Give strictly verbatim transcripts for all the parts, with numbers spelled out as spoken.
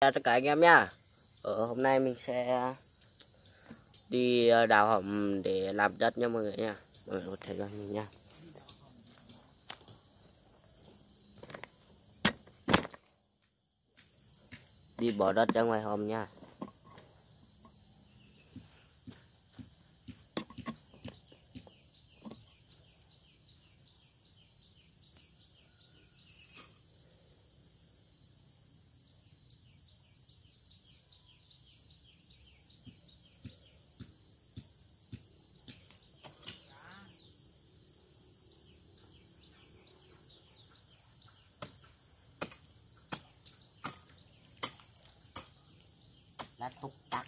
Chào tất cả anh em nhá. Ở hôm nay mình sẽ đi đào hầm để làm đất nha mọi người nha. Mọi người theo dõi mình nha. Đi bỏ đất ra ngoài hầm nha. Là tục tắc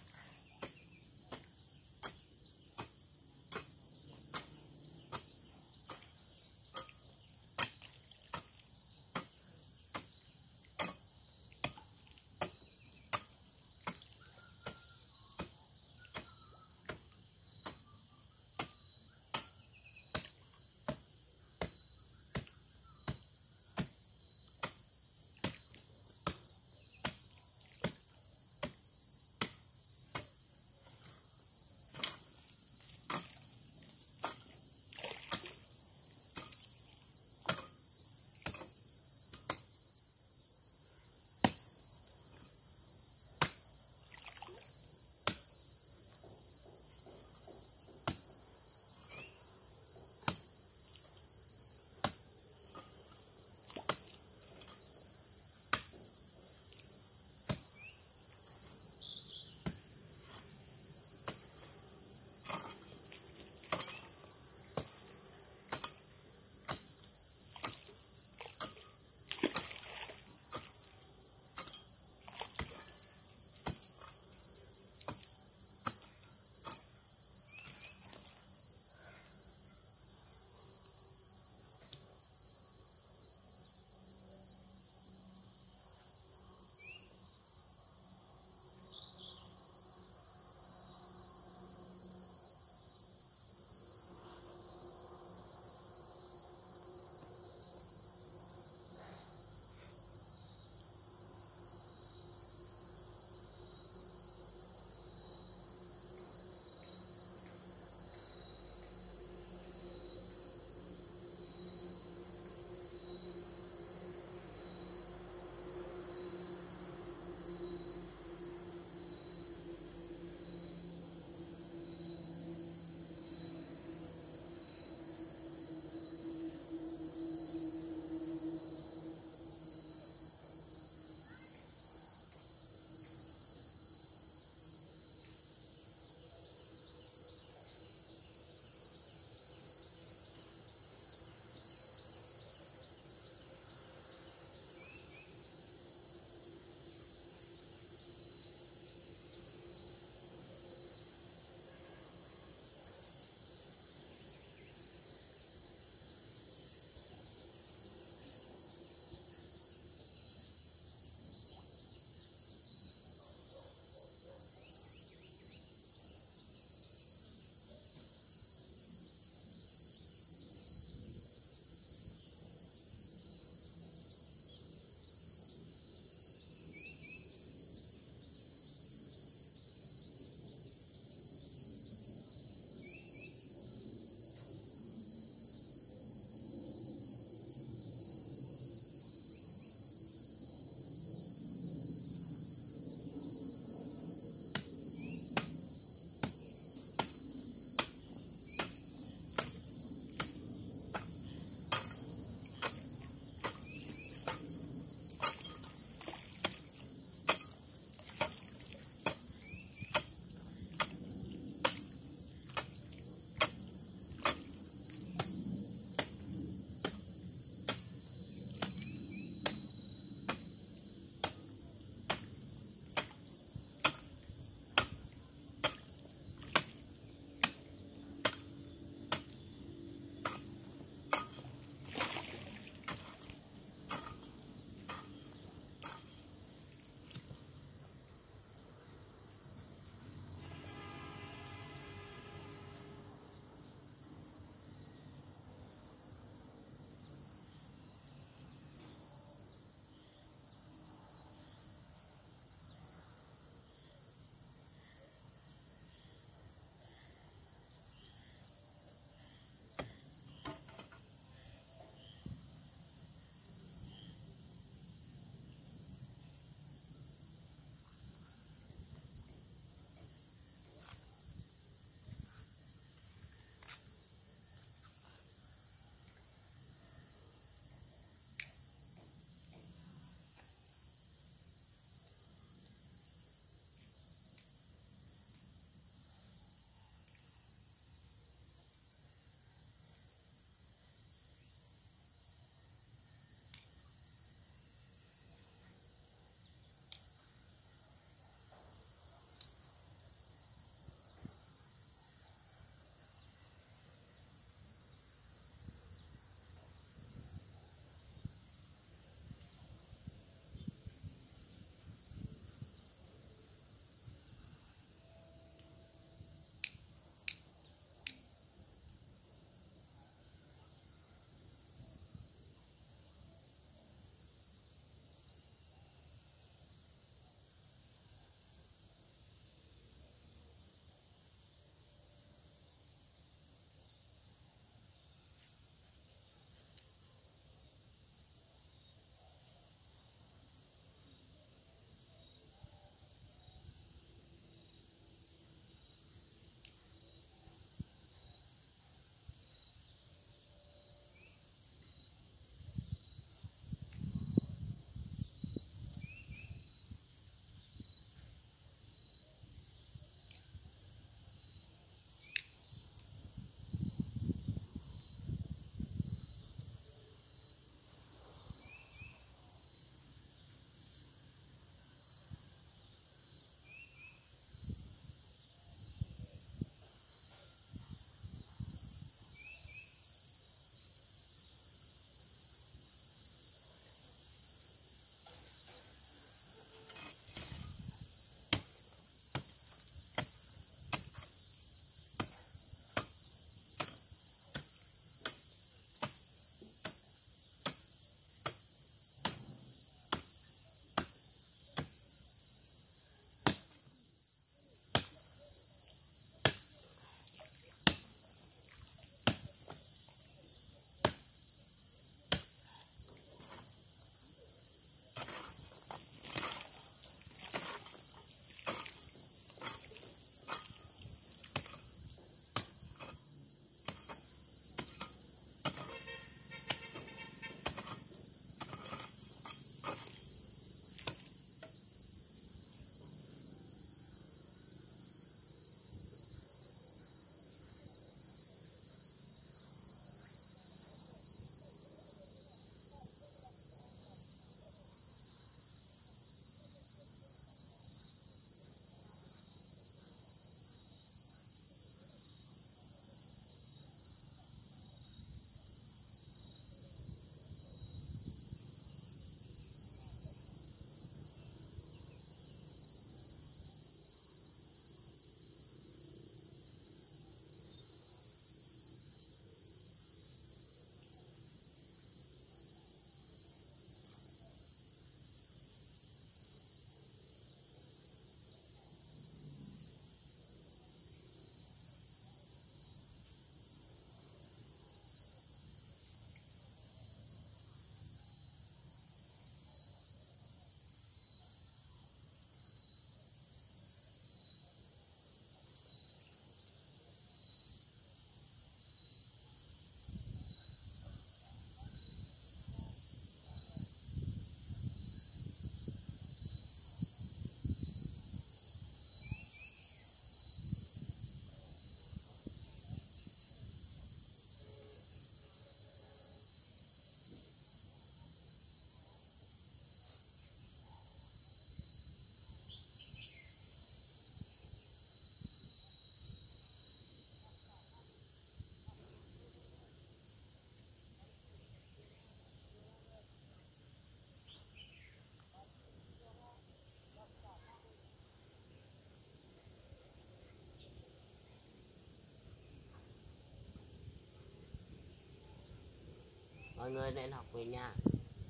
mọi người nên học về nha.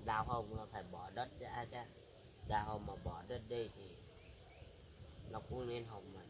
Đào hồng là phải bỏ đất ra chứ, đào hồng mà bỏ đất đi thì nó cũng nên hồng mà.